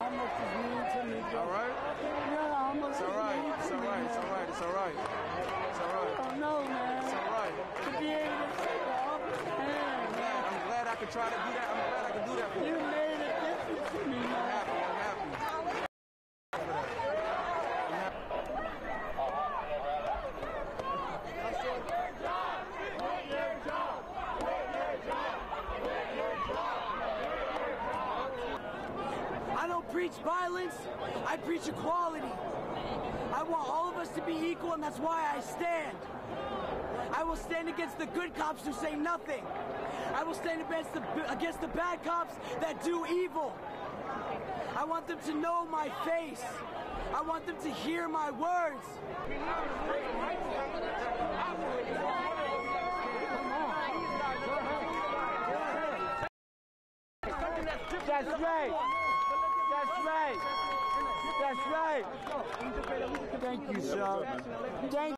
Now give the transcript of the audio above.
All right? No, it's all right. It's all right. It's all right. It's all right. It's all right. Oh, no, man. It's all right. To be able to say that, I'm glad I could try to do that. I'm glad I could do that for you. You made a difference to me, man. I don't preach violence, I preach equality. I want all of us to be equal, and that's why I stand. I will stand against the good cops who say nothing. I will stand against the bad cops that do evil. I want them to know my face. I want them to hear my words. That's right. That's right. That's right. Thank you, sir. Thank you.